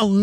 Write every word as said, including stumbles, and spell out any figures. Oh.